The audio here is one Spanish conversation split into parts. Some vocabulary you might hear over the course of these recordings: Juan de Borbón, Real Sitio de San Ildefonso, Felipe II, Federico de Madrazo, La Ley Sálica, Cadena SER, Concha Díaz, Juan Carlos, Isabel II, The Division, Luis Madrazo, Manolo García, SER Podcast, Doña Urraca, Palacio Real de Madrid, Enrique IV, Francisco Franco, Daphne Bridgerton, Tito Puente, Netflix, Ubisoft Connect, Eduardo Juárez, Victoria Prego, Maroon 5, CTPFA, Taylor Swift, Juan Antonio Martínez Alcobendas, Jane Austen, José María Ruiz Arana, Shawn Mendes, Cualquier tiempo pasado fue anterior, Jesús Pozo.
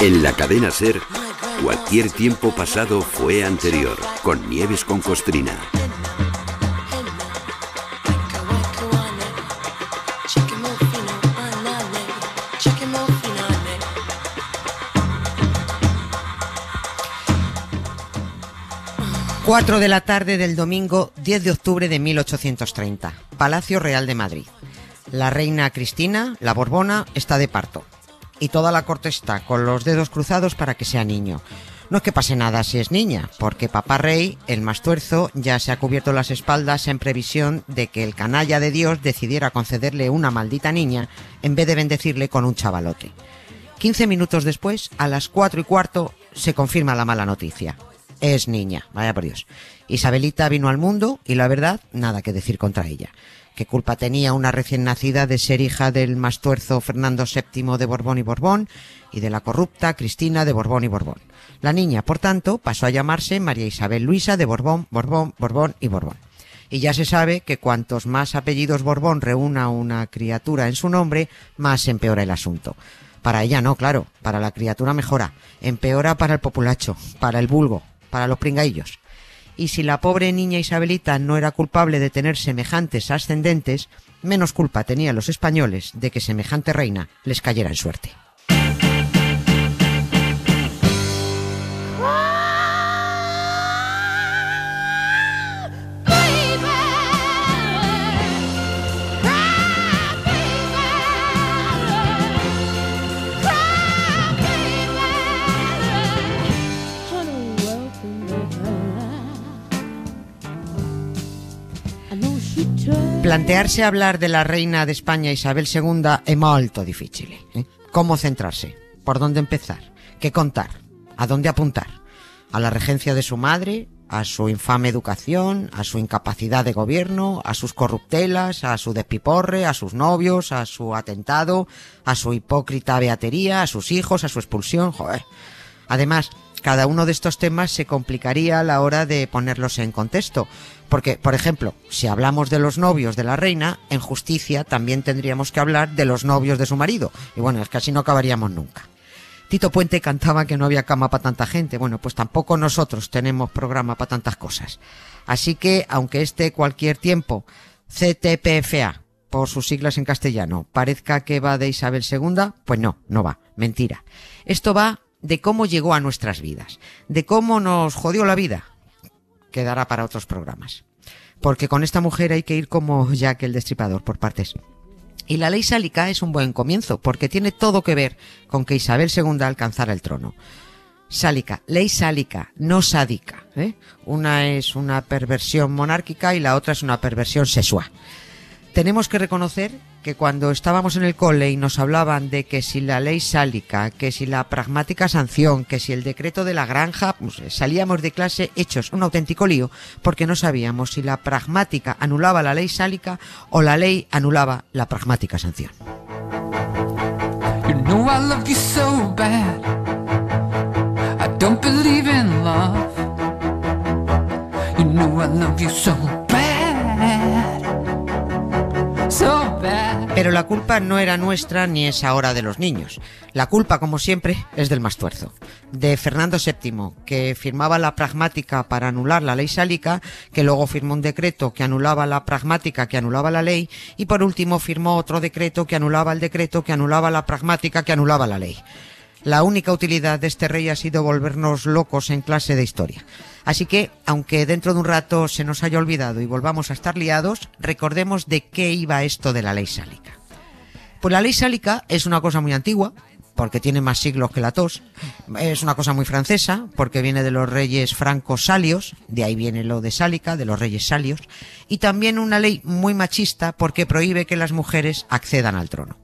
En la cadena SER, Cualquier tiempo pasado fue anterior, con Nieves Concostrina. Cuatro de la tarde del domingo 10 de octubre de 1830, Palacio Real de Madrid. La reina Cristina, la Borbona, está de parto. Y toda la corte está con los dedos cruzados para que sea niño. No es que pase nada si es niña, porque papá rey, el más tuerzo, ya se ha cubierto las espaldas en previsión de que el canalla de Dios decidiera concederle una maldita niña en vez de bendecirle con un chavalote. 15 minutos después, a las 4:15, se confirma la mala noticia. Es niña, vaya por Dios. Isabelita vino al mundo y la verdad, nada que decir contra ella. ¿Qué culpa tenía una recién nacida de ser hija del más tuerzo Fernando VII de Borbón y Borbón y de la corrupta Cristina de Borbón y Borbón? La niña, por tanto, pasó a llamarse María Isabel Luisa de Borbón, Borbón, Borbón y Borbón. Y ya se sabe que cuantos más apellidos Borbón reúna una criatura en su nombre, más empeora el asunto. Para ella no, claro, para la criatura mejora, empeora para el populacho, para el vulgo, para los pringaillos. Y si la pobre niña Isabelita no era culpable de tener semejantes ascendentes, menos culpa tenían los españoles de que semejante reina les cayera en suerte. Plantearse hablar de la reina de España Isabel II es molto difícil. ¿Cómo centrarse? ¿Por dónde empezar? ¿Qué contar? ¿A dónde apuntar? ¿A la regencia de su madre? ¿A su infame educación? ¿A su incapacidad de gobierno? ¿A sus corruptelas? ¿A su despiporre? ¿A sus novios? ¿A su atentado? ¿A su hipócrita beatería? ¿A sus hijos? ¿A su expulsión? Joder. Además, cada uno de estos temas se complicaría a la hora de ponerlos en contexto, porque, por ejemplo, si hablamos de los novios de la reina, en justicia también tendríamos que hablar de los novios de su marido, y bueno, es que así no acabaríamos nunca. Tito Puente cantaba que no había cama para tanta gente, bueno, pues tampoco nosotros tenemos programa para tantas cosas. Así que, aunque este Cualquier tiempo, CTPFA, por sus siglas en castellano, parezca que va de Isabel II, pues no, no va, mentira. Esto va de cómo llegó a nuestras vidas, de cómo nos jodió la vida. Quedará para otros programas, porque con esta mujer hay que ir como Jack el Destripador, por partes. Y la ley sálica es un buen comienzo, porque tiene todo que ver con que Isabel II alcanzara el trono. Sálica, ley sálica, no sádica, ¿eh? Una es una perversión monárquica y la otra es una perversión sexual. Tenemos que reconocer que cuando estábamos en el cole y nos hablaban de que si la ley sálica, que si la pragmática sanción, que si el decreto de la granja, pues salíamos de clase hechos un auténtico lío porque no sabíamos si la pragmática anulaba la ley sálica o la ley anulaba la pragmática sanción. Pero la culpa no era nuestra ni es ahora de los niños. La culpa, como siempre, es del más tuerzo. De Fernando VII, que firmaba la pragmática para anular la ley sálica, que luego firmó un decreto que anulaba la pragmática que anulaba la ley, y por último firmó otro decreto que anulaba el decreto que anulaba la pragmática que anulaba la ley. La única utilidad de este rey ha sido volvernos locos en clase de historia. Así que, aunque dentro de un rato se nos haya olvidado y volvamos a estar liados, recordemos de qué iba esto de la ley sálica. Pues la ley sálica es una cosa muy antigua, porque tiene más siglos que la tos. Es una cosa muy francesa, porque viene de los reyes francos salios, de ahí viene lo de sálica, de los reyes salios. Y también una ley muy machista, porque prohíbe que las mujeres accedan al trono.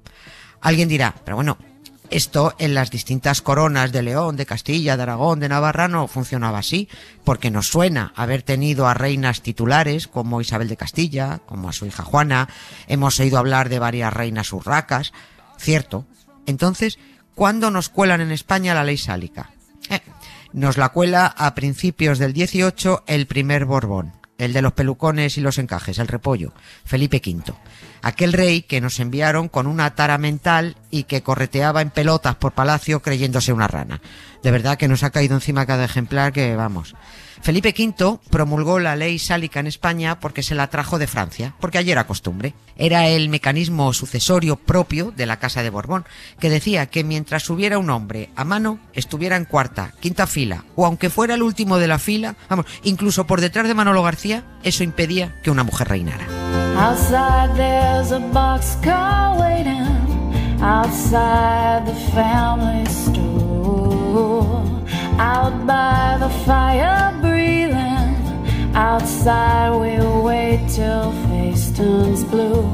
Alguien dirá, pero bueno, esto en las distintas coronas de León, de Castilla, de Aragón, de Navarra no funcionaba así, porque nos suena haber tenido a reinas titulares como Isabel de Castilla, como a su hija Juana, hemos oído hablar de varias reinas urracas, cierto. Entonces, ¿cuándo nos cuelan en España la ley sálica? Nos la cuela a principios del 18 el primer Borbón, el de los pelucones y los encajes, el repollo, Felipe V. Aquel rey que nos enviaron con una tara mental y que correteaba en pelotas por palacio creyéndose una rana. De verdad que nos ha caído encima cada ejemplar que vamos. Felipe V promulgó la ley sálica en España porque se la trajo de Francia, porque allí era costumbre. Era el mecanismo sucesorio propio de la Casa de Borbón, que decía que mientras hubiera un hombre a mano, estuviera en cuarta, quinta fila, o aunque fuera el último de la fila, vamos, incluso por detrás de Manolo García, eso impedía que una mujer reinara. Out by the fire breathing, outside we wait till face turns blue.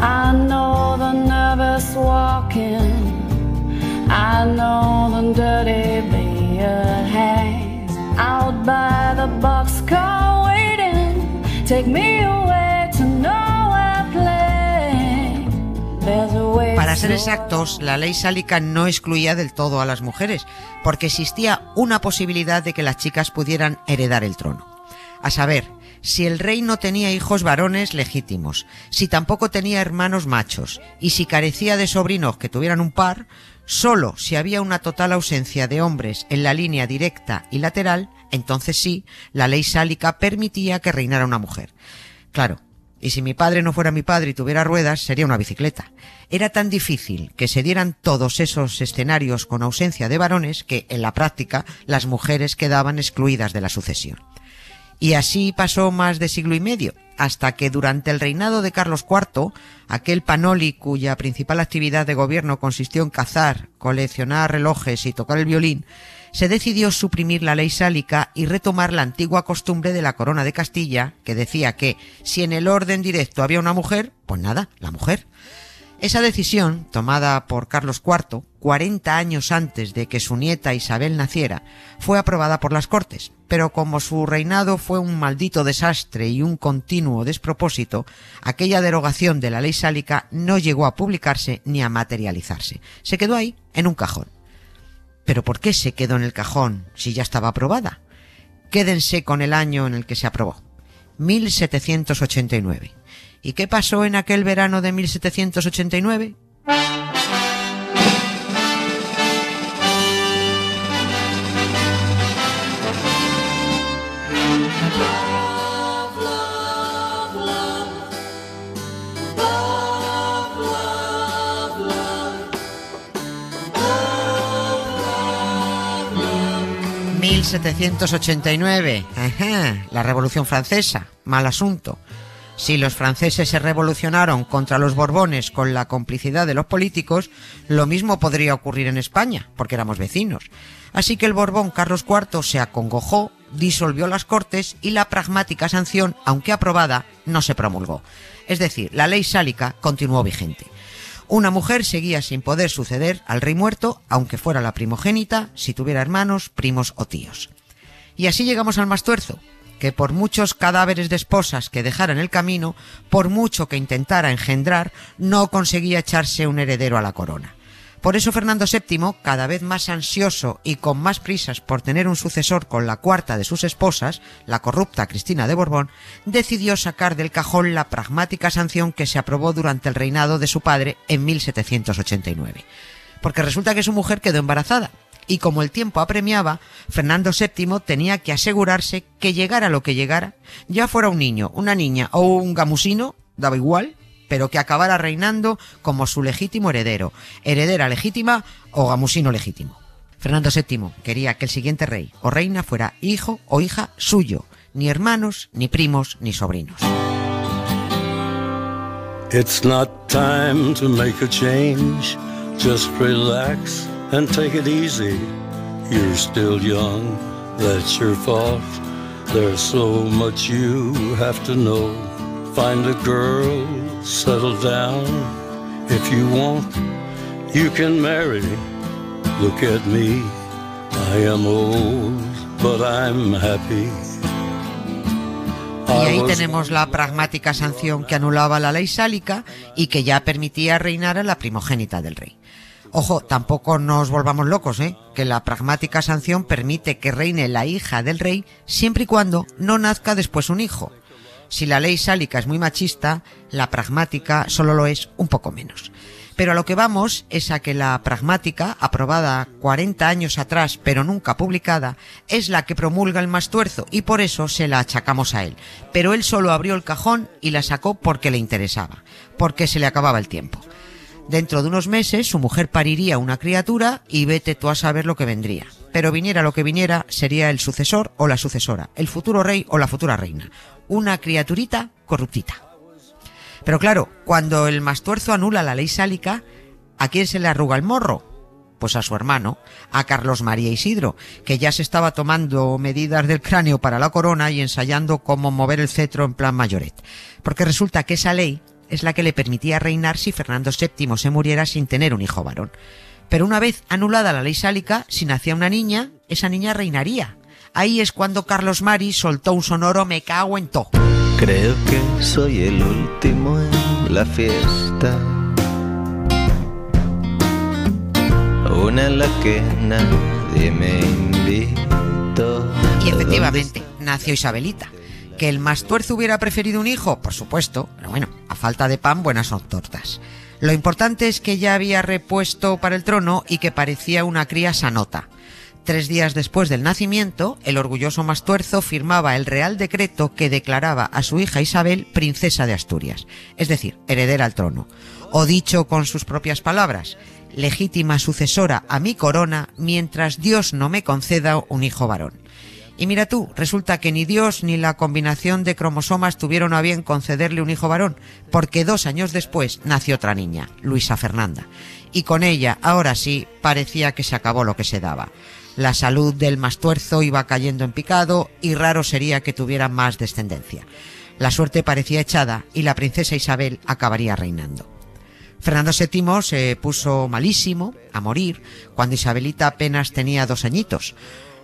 I know the nervous walking, I know the dirty beard hangs. Out by the boxcar waiting, take me away to nowhere playing. There's a way. Para ser exactos, la ley sálica no excluía del todo a las mujeres, porque existía una posibilidad de que las chicas pudieran heredar el trono. A saber, si el rey no tenía hijos varones legítimos, si tampoco tenía hermanos machos, y si carecía de sobrinos que tuvieran un par, solo si había una total ausencia de hombres en la línea directa y lateral, entonces sí, la ley sálica permitía que reinara una mujer. Claro. Y si mi padre no fuera mi padre y tuviera ruedas, sería una bicicleta. Era tan difícil que se dieran todos esos escenarios con ausencia de varones que, en la práctica, las mujeres quedaban excluidas de la sucesión. Y así pasó más de siglo y medio, hasta que durante el reinado de Carlos IV, aquel panoli cuya principal actividad de gobierno consistió en cazar, coleccionar relojes y tocar el violín, se decidió suprimir la ley sálica y retomar la antigua costumbre de la corona de Castilla, que decía que si en el orden directo había una mujer, pues nada, la mujer. Esa decisión, tomada por Carlos IV, 40 años antes de que su nieta Isabel naciera, fue aprobada por las Cortes, pero como su reinado fue un maldito desastre y un continuo despropósito, aquella derogación de la ley sálica no llegó a publicarse ni a materializarse. Se quedó ahí, en un cajón. ¿Pero por qué se quedó en el cajón si ya estaba aprobada? Quédense con el año en el que se aprobó, 1789. ¿Y qué pasó en aquel verano de 1789? ...1789... Ajá, la Revolución Francesa, mal asunto. Si los franceses se revolucionaron contra los Borbones con la complicidad de los políticos, lo mismo podría ocurrir en España, porque éramos vecinos. Así que el Borbón Carlos IV se acongojó, disolvió las Cortes y la pragmática sanción, aunque aprobada, no se promulgó. Es decir, la ley sálica continuó vigente. Una mujer seguía sin poder suceder al rey muerto, aunque fuera la primogénita, si tuviera hermanos, primos o tíos. Y así llegamos al más tuerzo, que por muchos cadáveres de esposas que dejara en el camino, por mucho que intentara engendrar, no conseguía echarse un heredero a la corona. Por eso Fernando VII, cada vez más ansioso y con más prisas por tener un sucesor con la cuarta de sus esposas, la corrupta Cristina de Borbón, decidió sacar del cajón la pragmática sanción que se aprobó durante el reinado de su padre en 1789. Porque resulta que su mujer quedó embarazada, y como el tiempo apremiaba, Fernando VII tenía que asegurarse que llegara lo que llegara, ya fuera un niño, una niña o un gamusino, daba igual, pero que acabara reinando como su legítimo heredero, heredera legítima o gamusino legítimo. Fernando VII quería que el siguiente rey o reina fuera hijo o hija suyo, ni hermanos, ni primos, ni sobrinos. It's not time to make a change. Just relax and take it easy. You're still young, that's your fault. There's so much you have to know. Find a girl, settle down. If you want, you can marry. Look at me, I am old, but I'm happy. Y ahí tenemos la pragmática sanción que anulaba la ley sálica y que ya permitía reinar a la primogénita del rey. Ojo, tampoco nos volvamos locos, que la pragmática sanción permite que reine la hija del rey siempre y cuando no nazca después un hijo. Si la ley sálica es muy machista, la pragmática solo lo es un poco menos. Pero a lo que vamos es a que la pragmática, aprobada 40 años atrás pero nunca publicada, es la que promulga el más tuerzo y por eso se la achacamos a él. Pero él solo abrió el cajón y la sacó porque le interesaba, porque se le acababa el tiempo. Dentro de unos meses su mujer pariría una criatura y vete tú a saber lo que vendría. Pero viniera lo que viniera, sería el sucesor o la sucesora, el futuro rey o la futura reina. Una criaturita corruptita. Pero claro, cuando el mastuerzo anula la ley sálica, ¿a quién se le arruga el morro? Pues a su hermano, a Carlos María Isidro, que ya se estaba tomando medidas del cráneo para la corona y ensayando cómo mover el cetro en plan mayoret. Porque resulta que esa ley es la que le permitía reinar si Fernando VII se muriera sin tener un hijo varón. Pero una vez anulada la ley sálica, si nacía una niña, esa niña reinaría. Ahí es cuando Carlos Mari soltó un sonoro me cago en todo. Creo que soy el último en la fiesta, una en la que nadie me invitó. Y efectivamente, nació Isabelita. ¿Que el mastuerzo hubiera preferido un hijo? Por supuesto, pero bueno, a falta de pan, buenas son tortas. Lo importante es que ya había repuesto para el trono y que parecía una cría sanota. 3 días después del nacimiento, el orgulloso Mastuerzo firmaba el Real Decreto que declaraba a su hija Isabel princesa de Asturias, es decir, heredera al trono. O dicho con sus propias palabras, legítima sucesora a mi corona mientras Dios no me conceda un hijo varón. Y mira tú, resulta que ni Dios ni la combinación de cromosomas tuvieron a bien concederle un hijo varón, porque 2 años después nació otra niña, Luisa Fernanda. Y con ella, ahora sí, parecía que se acabó lo que se daba. La salud del Mastuerzo iba cayendo en picado y raro sería que tuviera más descendencia. La suerte parecía echada y la princesa Isabel acabaría reinando. Fernando VII se puso malísimo, a morir, cuando Isabelita apenas tenía 2 añitos.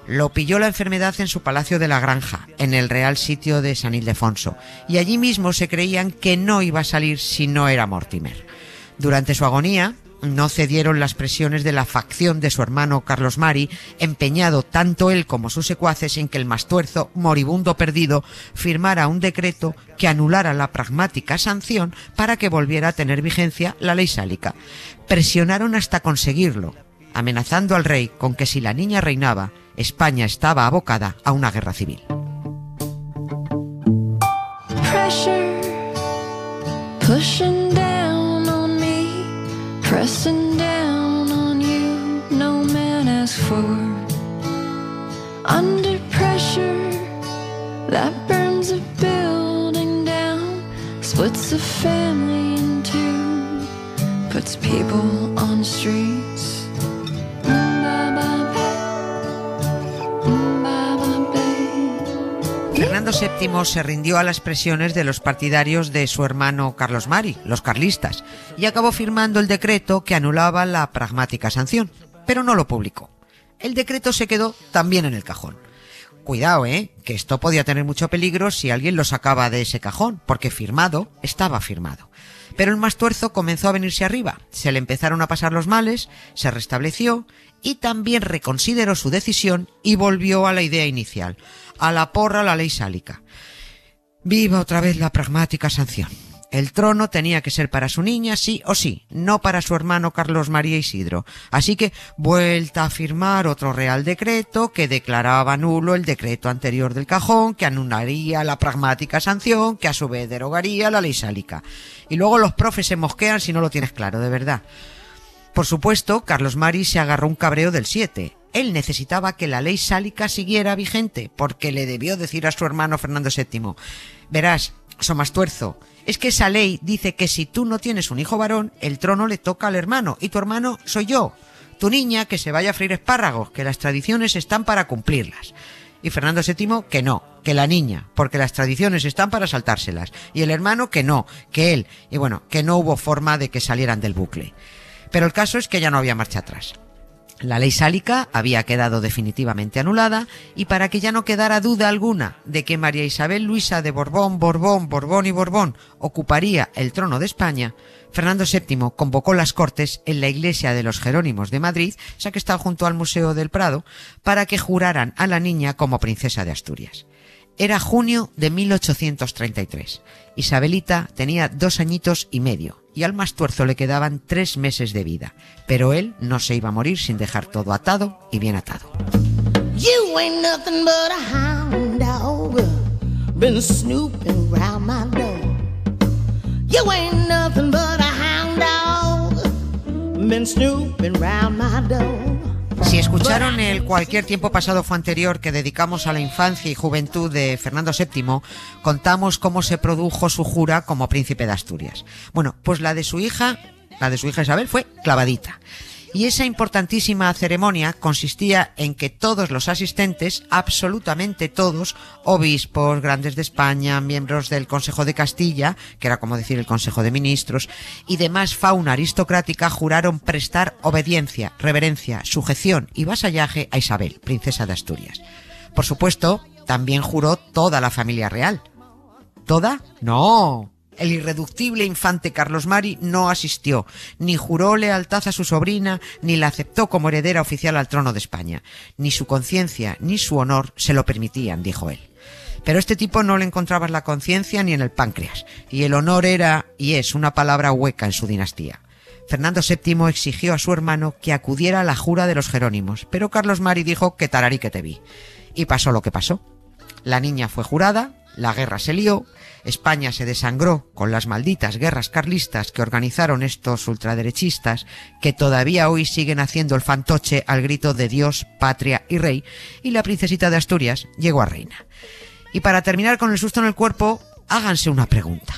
Lo pilló la enfermedad en su palacio de la Granja, en el Real Sitio de San Ildefonso, y allí mismo se creían que no iba a salir si no era Mortimer. Durante su agonía no cedieron las presiones de la facción de su hermano Carlos Mari, empeñado tanto él como sus secuaces en que el Mastuerzo, moribundo perdido, firmara un decreto que anulara la pragmática sanción para que volviera a tener vigencia la ley sálica. Presionaron hasta conseguirlo, amenazando al rey con que si la niña reinaba, España estaba abocada a una guerra civil. Pressure, pushing down on me. Pressing down on you, no man asked for. Under pressure, that burns a building down, splits a family in two, puts people on streets. Fernando VII se rindió a las presiones de los partidarios de su hermano Carlos Mari, los carlistas, y acabó firmando el decreto que anulaba la pragmática sanción, pero no lo publicó. El decreto se quedó también en el cajón. Cuidado, que esto podía tener mucho peligro si alguien lo sacaba de ese cajón, porque firmado estaba firmado. Pero el Mastuerzo comenzó a venirse arriba, se le empezaron a pasar los males, se restableció y también reconsideró su decisión y volvió a la idea inicial, a la porra la ley sálica. Viva otra vez la pragmática sanción. El trono tenía que ser para su niña, sí o sí, no para su hermano Carlos María Isidro. Así que vuelta a firmar otro real decreto que declaraba nulo el decreto anterior del cajón, que anularía la pragmática sanción, que a su vez derogaría la ley sálica. Y luego los profes se mosquean si no lo tienes claro, de verdad. Por supuesto, Carlos Mari se agarró un cabreo del 7. Él necesitaba que la ley sálica siguiera vigente, porque le debió decir a su hermano Fernando VII, verás, Somastuerzo, es que esa ley dice que si tú no tienes un hijo varón, el trono le toca al hermano, y tu hermano soy yo. Tu niña que se vaya a freír espárragos, que las tradiciones están para cumplirlas. Y Fernando VII que no, que la niña, porque las tradiciones están para saltárselas. Y el hermano que no, que él. Y bueno, que no hubo forma de que salieran del bucle. Pero el caso es que ya no había marcha atrás. La ley sálica había quedado definitivamente anulada, y para que ya no quedara duda alguna de que María Isabel Luisa de Borbón, Borbón, Borbón y Borbón ocuparía el trono de España, Fernando VII convocó las Cortes en la iglesia de los Jerónimos de Madrid, o sea que está junto al Museo del Prado, para que juraran a la niña como princesa de Asturias. Era junio de 1833. Isabelita tenía 2 añitos y medio. Y al más tuerzo le quedaban 3 meses de vida, pero él no se iba a morir sin dejar todo atado y bien atado. Si escucharon el Cualquier tiempo pasado fue anterior que dedicamos a la infancia y juventud de Fernando VII, contamos cómo se produjo su jura como príncipe de Asturias. Bueno, pues la de su hija Isabel fue clavadita. Y esa importantísima ceremonia consistía en que todos los asistentes, absolutamente todos, obispos, grandes de España, miembros del Consejo de Castilla, que era como decir el Consejo de Ministros, y demás fauna aristocrática, juraron prestar obediencia, reverencia, sujeción y vasallaje a Isabel, princesa de Asturias. Por supuesto, también juró toda la familia real. ¿Toda? No. El irreductible infante Carlos Mari no asistió, ni juró lealtad a su sobrina, ni la aceptó como heredera oficial al trono de España. Ni su conciencia ni su honor se lo permitían, dijo él. Pero este tipo no le encontrabas la conciencia ni en el páncreas, y el honor era y es una palabra hueca en su dinastía. Fernando VII exigió a su hermano que acudiera a la jura de los Jerónimos, pero Carlos Mari dijo que tararí que te vi. Y pasó lo que pasó. La niña fue jurada, la guerra se lió, España se desangró con las malditas guerras carlistas que organizaron estos ultraderechistas que todavía hoy siguen haciendo el fantoche al grito de Dios, patria y rey, y la princesita de Asturias llegó a reina. Y para terminar con el susto en el cuerpo, háganse una pregunta.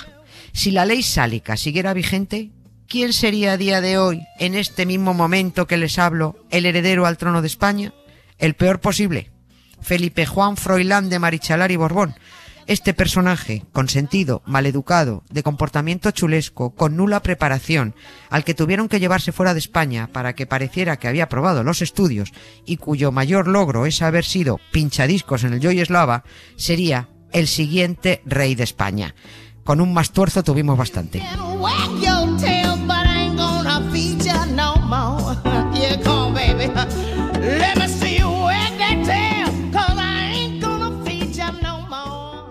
Si la ley sálica siguiera vigente, ¿quién sería a día de hoy, en este mismo momento que les hablo, el heredero al trono de España? El peor posible, Felipe Juan Froilán de Marichalar y Borbón. Este personaje, consentido, maleducado, de comportamiento chulesco, con nula preparación, al que tuvieron que llevarse fuera de España para que pareciera que había aprobado los estudios y cuyo mayor logro es haber sido pinchadiscos en el Joy Slava, sería el siguiente rey de España. Con un más tuerzo tuvimos bastante.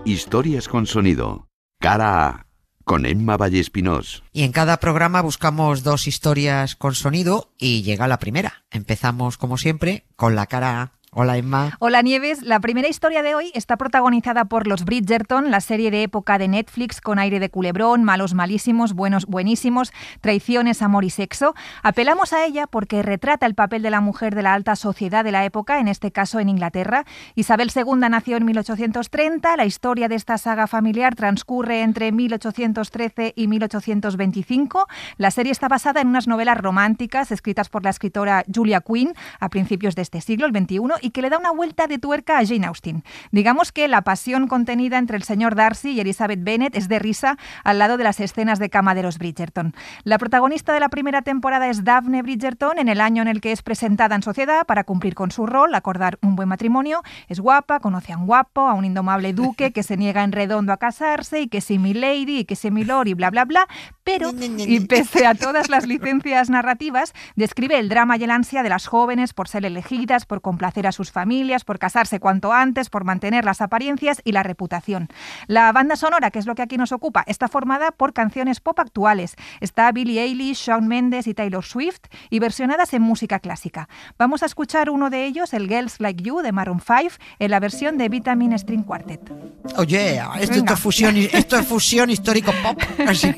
Historias con sonido. Cara A. Con Emma Valle Espinós. Y en cada programa buscamos 2 historias con sonido y llega la primera. Empezamos, como siempre, con la cara A. Hola, Emma. Hola, Nieves. La primera historia de hoy está protagonizada por Los Bridgerton, la serie de época de Netflix con aire de culebrón, malos malísimos, buenos buenísimos, traiciones, amor y sexo. Apelamos a ella porque retrata el papel de la mujer de la alta sociedad de la época, en este caso en Inglaterra. Isabel II nació en 1830. La historia de esta saga familiar transcurre entre 1813 y 1825. La serie está basada en unas novelas románticas escritas por la escritora Julia Quinn a principios de este siglo, el XXI, y que le da una vuelta de tuerca a Jane Austen. Digamos que la pasión contenida entre el señor Darcy y Elizabeth Bennet es de risa al lado de las escenas de cama de los Bridgerton. La protagonista de la primera temporada es Daphne Bridgerton, en el año en el que es presentada en sociedad para cumplir con su rol, acordar un buen matrimonio. Es guapa, conoce a un guapo, a un indomable duque que se niega en redondo a casarse, y que si mi lady, y que si mi lord, y bla bla bla, pero, y pese a todas las licencias narrativas, describe el drama y el ansia de las jóvenes por ser elegidas, por complacer a sus familias, por casarse cuanto antes, por mantener las apariencias y la reputación. La banda sonora, que es lo que aquí nos ocupa, está formada por canciones pop actuales. Está Billie Eilish, Shawn Mendes y Taylor Swift, y versionadas en música clásica. Vamos a escuchar uno de ellos, el Girls Like You de Maroon 5, en la versión de Vitamin String Quartet. Oye, esto es fusión histórico pop. Así,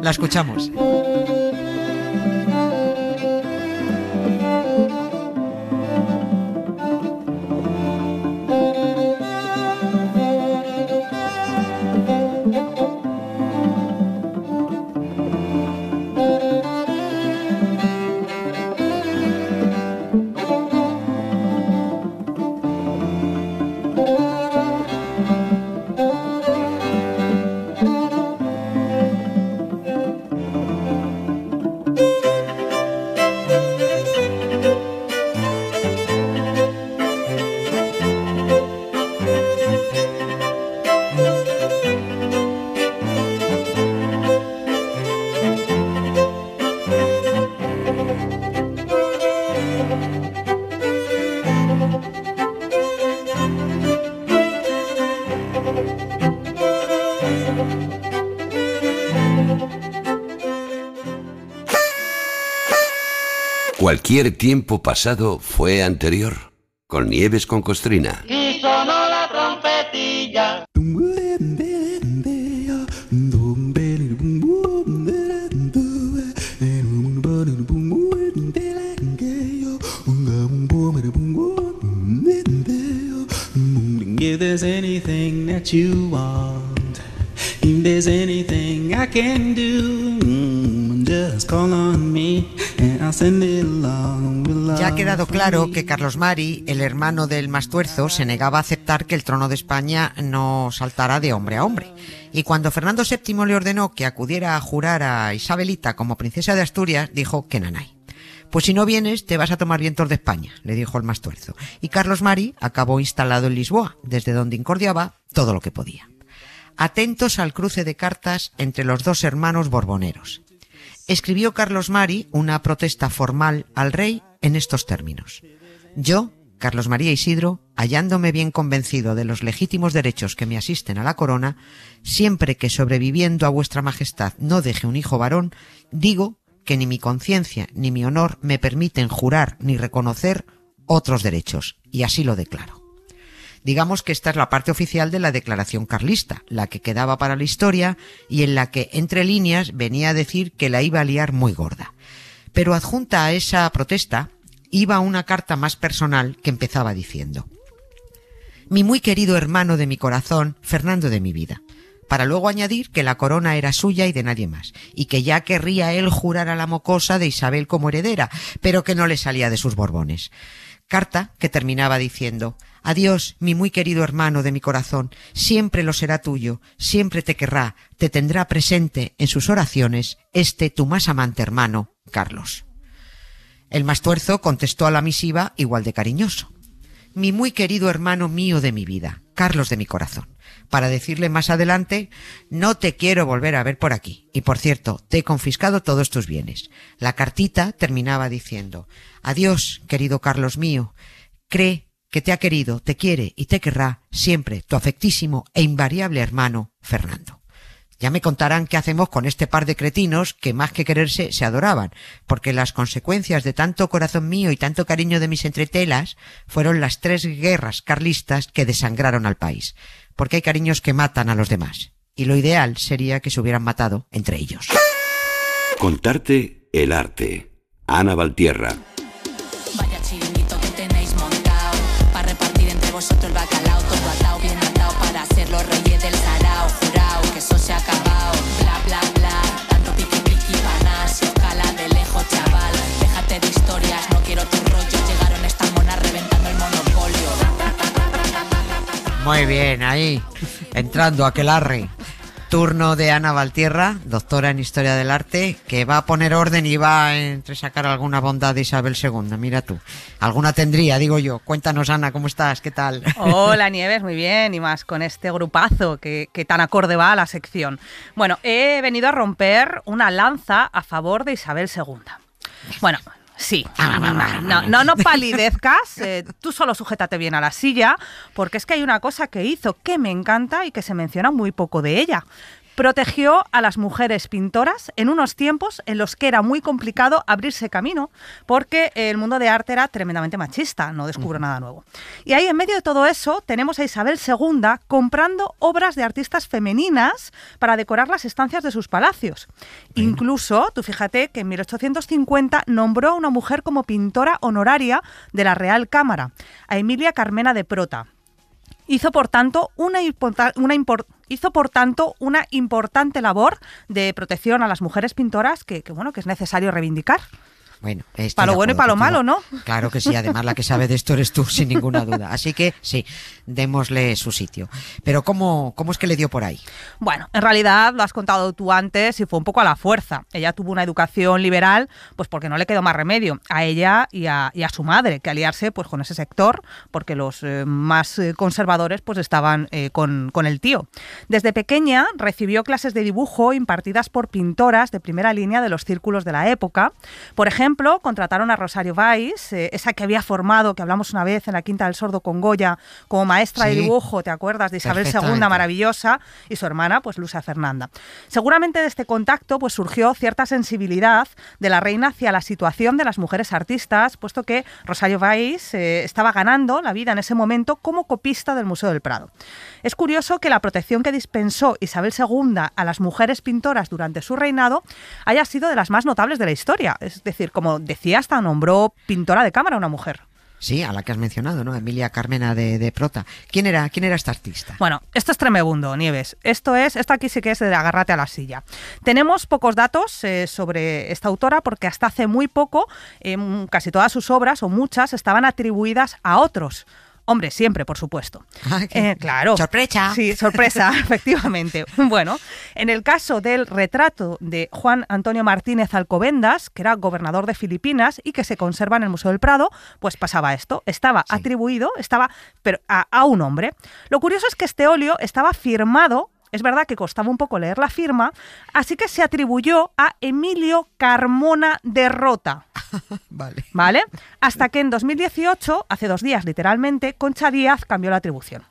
la escuchamos. Cualquier tiempo pasado fue anterior, con Nieves Concostrina. Y sonó la trompetilla. If there's anything that you want, if there's anything I can do, just call on me and I'll send it along. Ya ha quedado claro que Carlos Mari, el hermano del Mastuerzo, se negaba a aceptar que el trono de España no saltara de hombre a hombre. Y cuando Fernando VII le ordenó que acudiera a jurar a Isabelita como princesa de Asturias, dijo que nanay. Pues si no vienes, te vas a tomar vientos de España, le dijo el Mastuerzo. Y Carlos Mari acabó instalado en Lisboa, desde donde incordiaba todo lo que podía. Atentos al cruce de cartas entre los dos hermanos borboneros. Escribió Carlos Mari una protesta formal al rey en estos términos. Yo, Carlos María Isidro, hallándome bien convencido de los legítimos derechos que me asisten a la corona, siempre que sobreviviendo a vuestra majestad no deje un hijo varón, digo que ni mi conciencia ni mi honor me permiten jurar ni reconocer otros derechos, y así lo declaro. Digamos que esta es la parte oficial de la declaración carlista, la que quedaba para la historia y en la que, entre líneas, venía a decir que la iba a liar muy gorda. Pero adjunta a esa protesta iba una carta más personal que empezaba diciendo: mi muy querido hermano de mi corazón, Fernando de mi vida. Para luego añadir que la corona era suya y de nadie más, y que ya querría él jurar a la mocosa de Isabel como heredera, pero que no le salía de sus Borbones. Carta que terminaba diciendo: adiós, mi muy querido hermano de mi corazón, siempre lo será tuyo, siempre te querrá, te tendrá presente en sus oraciones, este tu más amante hermano, Carlos. El Mastuerzo contestó a la misiva igual de cariñoso. Mi muy querido hermano mío de mi vida, Carlos de mi corazón, para decirle más adelante: no te quiero volver a ver por aquí, y por cierto, te he confiscado todos tus bienes. La cartita terminaba diciendo: adiós, querido Carlos mío, cree que te ha querido, te quiere y te querrá siempre tu afectísimo e invariable hermano Fernando. Ya me contarán qué hacemos con este par de cretinos que más que quererse se adoraban, porque las consecuencias de tanto corazón mío y tanto cariño de mis entretelas fueron las tres guerras carlistas que desangraron al país, porque hay cariños que matan a los demás, y lo ideal sería que se hubieran matado entre ellos. Contarte el arte. Ana Valtierra. Vaya chiringuito que tenéis montado, para repartir entre vosotros el bacalao, todo atado, bien atado, para ser los reyes del sarao, jurao, que eso se ha acabado, bla, bla, bla, tanto piqui, piqui, paná, se os cala de lejos, chaval, déjate de historias, no quiero tu rollo, llegaron estas monas reventando el monopolio. Muy bien, ahí, entrando aquelarre. Turno de Ana Valtierra, doctora en Historia del Arte, que va a poner orden y va a entresacar alguna bondad de Isabel II, mira tú. Alguna tendría, digo yo. Cuéntanos, Ana, ¿cómo estás? ¿Qué tal? Hola, Nieves, muy bien, y más con este grupazo que tan acorde va a la sección. Bueno, he venido a romper una lanza a favor de Isabel II. Bueno... Sí, no palidezcas, tú solo sujétate bien a la silla, porque es que hay una cosa que hizo que me encanta y que se menciona muy poco de ella. Protegió a las mujeres pintoras en unos tiempos en los que era muy complicado abrirse camino, porque el mundo de arte era tremendamente machista, no descubro nada nuevo. Y ahí, en medio de todo eso, tenemos a Isabel II comprando obras de artistas femeninas para decorar las estancias de sus palacios. Incluso, tú fíjate que en 1850 nombró a una mujer como pintora honoraria de la Real Cámara, a Emilia Carmona de Prota. Hizo, por tanto, una importante labor de protección a las mujeres pintoras que es necesario reivindicar. Bueno, para lo bueno y para lo malo, ¿no? Claro que sí, además la que sabe de esto eres tú, sin ninguna duda. Así que sí, démosle su sitio. Pero ¿cómo es que le dio por ahí? Bueno, en realidad lo has contado tú antes y fue un poco a la fuerza. Ella tuvo una educación liberal, pues porque no le quedó más remedio a ella y a su madre que aliarse pues con ese sector, porque los más conservadores pues estaban con el tío. Desde pequeña recibió clases de dibujo impartidas por pintoras de primera línea de los círculos de la época. Por ejemplo, ejemplo, contrataron a Rosario Baiz, esa que había formado, que hablamos una vez en la Quinta del Sordo con Goya, como maestra de dibujo, ¿te acuerdas? De Isabel II, maravillosa, y su hermana, pues Luisa Fernanda. Seguramente de este contacto pues surgió cierta sensibilidad de la reina hacia la situación de las mujeres artistas, puesto que Rosario Baiz estaba ganando la vida en ese momento como copista del Museo del Prado. Es curioso que la protección que dispensó Isabel II a las mujeres pintoras durante su reinado haya sido de las más notables de la historia. Es decir, como decía, hasta nombró pintora de cámara una mujer. Sí, a la que has mencionado, ¿no? Emilia Carmona de Prota. ¿Quién era esta artista? Bueno, esto es tremebundo, Nieves. Esto aquí sí que es de agárrate a la silla. Tenemos pocos datos sobre esta autora porque hasta hace muy poco casi todas sus obras, o muchas, estaban atribuidas a otros. Hombre, siempre, por supuesto. Claro. Sorpresa. Sí, sorpresa, efectivamente. Bueno, en el caso del retrato de Juan Antonio Martínez Alcobendas, que era gobernador de Filipinas y que se conserva en el Museo del Prado, pues pasaba esto. Estaba atribuido a un hombre. Lo curioso es que este óleo estaba firmado. Es verdad que costaba un poco leer la firma, así que se atribuyó a Emilio Carmona de Prota. Vale. Hasta que en 2018, hace 2 días literalmente, Concha Díaz cambió la atribución.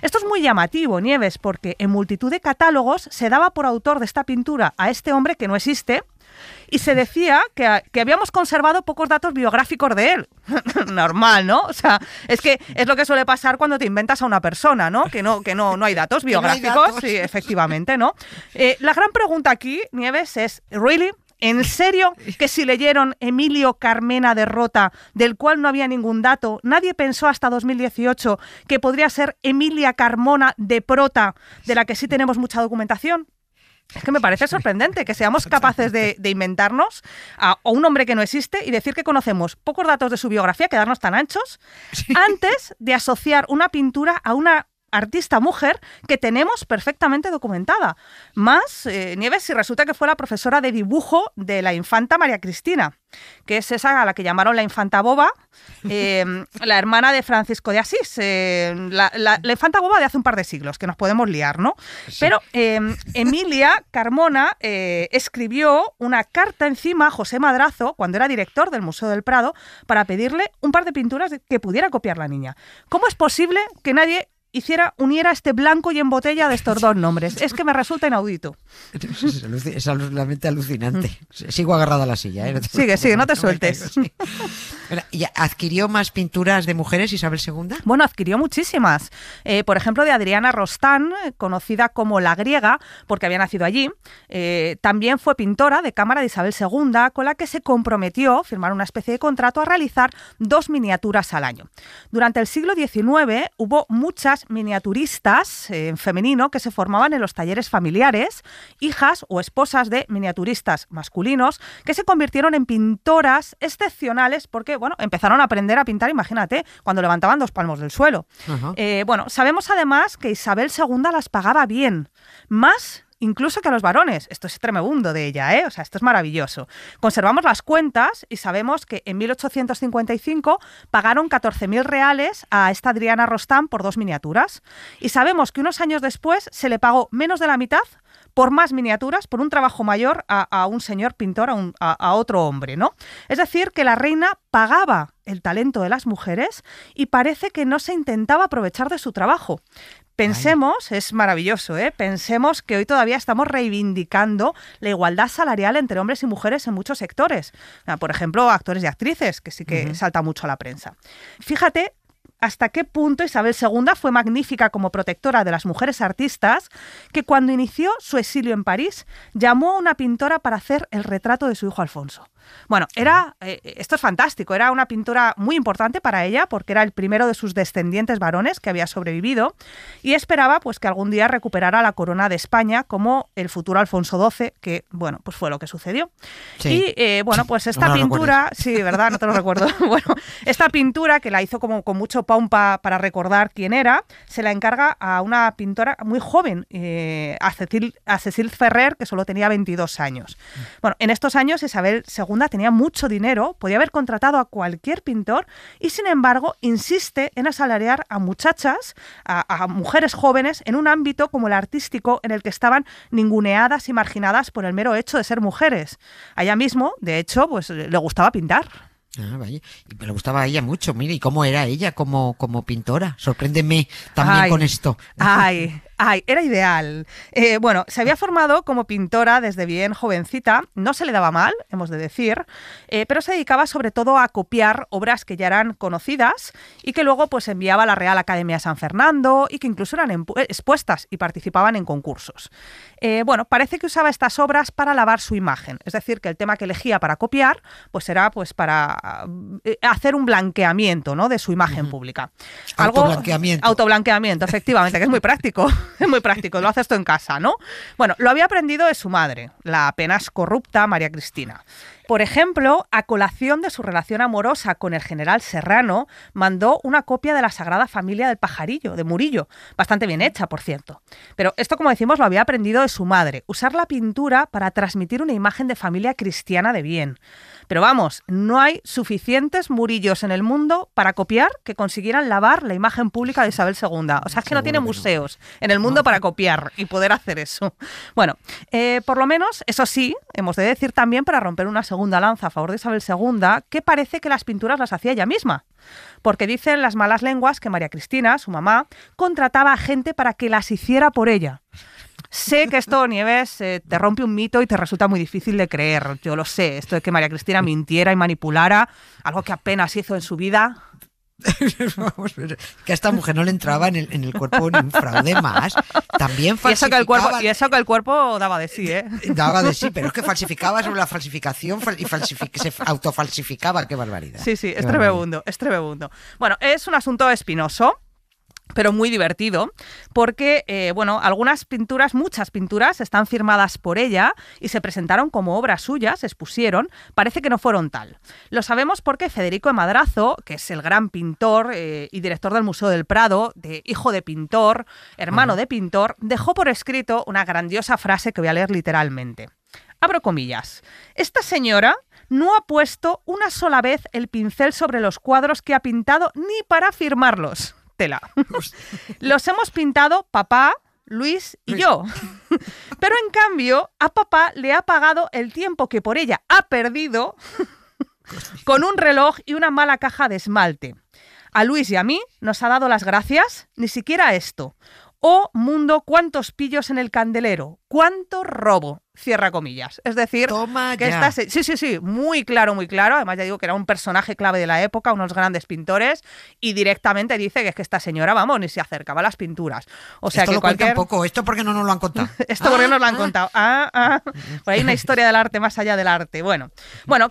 Esto es muy llamativo, Nieves, porque en multitud de catálogos se daba por autor de esta pintura a este hombre que no existe. Y se decía que habíamos conservado pocos datos biográficos de él. Normal, ¿no? O sea, es que es lo que suele pasar cuando te inventas a una persona, ¿no? Que no hay datos biográficos. No hay datos. Sí, efectivamente, ¿no? La gran pregunta aquí, Nieves, es, ¿really? ¿En serio que si leyeron Emilio Carmona de Prota, del cual no había ningún dato, nadie pensó hasta 2018 que podría ser Emilia Carmona de Prota, de la que sí tenemos mucha documentación? Es que me parece sorprendente que seamos capaces de inventarnos a un hombre que no existe y decir que conocemos pocos datos de su biografía, quedarnos tan anchos, antes de asociar una pintura a una artista mujer que tenemos perfectamente documentada. Más, Nieves, si resulta que fue la profesora de dibujo de la infanta María Cristina, que es esa a la que llamaron la infanta boba, la hermana de Francisco de Asís, la infanta boba de hace un par de siglos, que nos podemos liar, ¿no? Sí. Pero Emilia Carmona escribió una carta encima a José Madrazo, cuando era director del Museo del Prado, para pedirle un par de pinturas que pudiera copiar la niña. ¿Cómo es posible que nadie uniera este blanco y en botella de estos dos nombres? Es que me resulta inaudito. Es absolutamente alucinante. Sigo agarrada a la silla. No sigue, no te sueltes. ¿Y adquirió más pinturas de mujeres Isabel II? Bueno, adquirió muchísimas. Por ejemplo, de Adriana Rostán, conocida como La Griega, porque había nacido allí. También fue pintora de cámara de Isabel II, con la que se comprometió a firmar una especie de contrato a realizar 2 miniaturas al año. Durante el siglo XIX hubo muchas miniaturistas en femenino que se formaban en los talleres familiares, hijas o esposas de miniaturistas masculinos que se convirtieron en pintoras excepcionales porque, bueno, empezaron a aprender a pintar, imagínate, cuando levantaban 2 palmos del suelo. Uh-huh. Bueno, sabemos además que Isabel II las pagaba bien, más incluso que a los varones. Esto es tremebundo de ella, ¿eh? O sea, esto es maravilloso. Conservamos las cuentas y sabemos que en 1855 pagaron 14.000 reales a esta Adriana Rostán por 2 miniaturas. Y sabemos que unos años después se le pagó menos de la mitad por más miniaturas, por un trabajo mayor a un señor pintor, a otro hombre, ¿no? Es decir, que la reina pagaba el talento de las mujeres y parece que no se intentaba aprovechar de su trabajo. Pensemos, es maravilloso, pensemos que hoy todavía estamos reivindicando la igualdad salarial entre hombres y mujeres en muchos sectores. Por ejemplo, actores y actrices, que sí que salta mucho a la prensa. Fíjate hasta qué punto Isabel II fue magnífica como protectora de las mujeres artistas, que cuando inició su exilio en París, llamó a una pintora para hacer el retrato de su hijo Alfonso. Bueno, esto es fantástico, era una pintura muy importante para ella porque era el primero de sus descendientes varones que había sobrevivido y esperaba pues que algún día recuperara la corona de España como el futuro Alfonso XII, que bueno, pues fue lo que sucedió. Sí. Y bueno, pues esta pintura, sí, ¿verdad? No te lo recuerdo. Bueno, esta pintura que la hizo como con mucho pompa para recordar quién era, se la encarga a una pintora muy joven, a Cécile Ferrer, que solo tenía 22 años. Bueno, en estos años Isabel II tenía mucho dinero, podía haber contratado a cualquier pintor y, sin embargo, insiste en asalariar a muchachas, a mujeres jóvenes, en un ámbito como el artístico en el que estaban ninguneadas y marginadas por el mero hecho de ser mujeres. A ella mismo, de hecho, pues le gustaba pintar. Ah, vaya. Y me gustaba a ella mucho. Mire, ¿y cómo era ella como pintora? Sorpréndeme también con esto. Ay, era ideal. Bueno, se había formado como pintora desde bien jovencita, no se le daba mal, hemos de decir, pero se dedicaba sobre todo a copiar obras que ya eran conocidas y que luego pues enviaba a la Real Academia San Fernando y que incluso eran expuestas y participaban en concursos. Bueno, parece que usaba estas obras para lavar su imagen, es decir, que el tema que elegía para copiar pues era pues para hacer un blanqueamiento, ¿no?, de su imagen pública. Autoblanqueamiento, efectivamente, que es muy práctico. Es muy práctico, lo haces tú en casa, ¿no? Bueno, lo había aprendido de su madre, la apenas corrupta María Cristina. Por ejemplo, a colación de su relación amorosa con el general Serrano, mandó una copia de la Sagrada Familia del Pajarillo, de Murillo, bastante bien hecha, por cierto. Pero esto, como decimos, lo había aprendido de su madre, usar la pintura para transmitir una imagen de familia cristiana de bien. Pero vamos, no hay suficientes Murillos en el mundo para copiar que consiguieran lavar la imagen pública de Isabel II. O sea, es que no tiene museos en el mundo para copiar y poder hacer eso. Bueno, por lo menos, eso sí, hemos de decir también, para romper una segunda lanza a favor de Isabel II, que parece que las pinturas las hacía ella misma, porque dicen las malas lenguas que María Cristina, su mamá, contrataba a gente para que las hiciera por ella. Sé que esto, Nieves, te rompe un mito y te resulta muy difícil de creer, yo lo sé, esto de que María Cristina mintiera y manipulara, algo que apenas hizo en su vida. Vamos, que a esta mujer no le entraba en el cuerpo ni un fraude más. También falsificaba. Y eso que el cuerpo daba de sí, ¿eh? Daba de sí, pero es que falsificaba sobre la falsificación y se autofalsificaba. ¡Qué barbaridad! Sí, es tremendo, es tremendo. Bueno, es un asunto espinoso, pero muy divertido, porque bueno, muchas pinturas están firmadas por ella y se presentaron como obras suyas, se expusieron, parece que no fueron tal. Lo sabemos porque Federico de Madrazo, que es el gran pintor y director del Museo del Prado, hijo de pintor, hermano de pintor, dejó por escrito una grandiosa frase que voy a leer literalmente. Abro comillas. Esta señora no ha puesto una sola vez el pincel sobre los cuadros que ha pintado ni para firmarlos. Tela. Los hemos pintado papá, Luis y yo. Pero en cambio, a papá le ha pagado el tiempo que por ella ha perdido con un reloj y una mala caja de esmalte. A Luis y a mí nos ha dado las gracias, ni siquiera esto. Oh, mundo, cuántos pillos en el candelero, cuánto robo, cierra comillas. Es decir, que esta sí, muy claro. Además, ya digo que era un personaje clave de la época, unos grandes pintores, y directamente dice que es que esta señora, vamos, ni se acercaba a las pinturas. O sea, esto que esto porque no nos lo han contado. Esto porque no nos lo han contado. Pues hay una historia del arte más allá del arte. Bueno,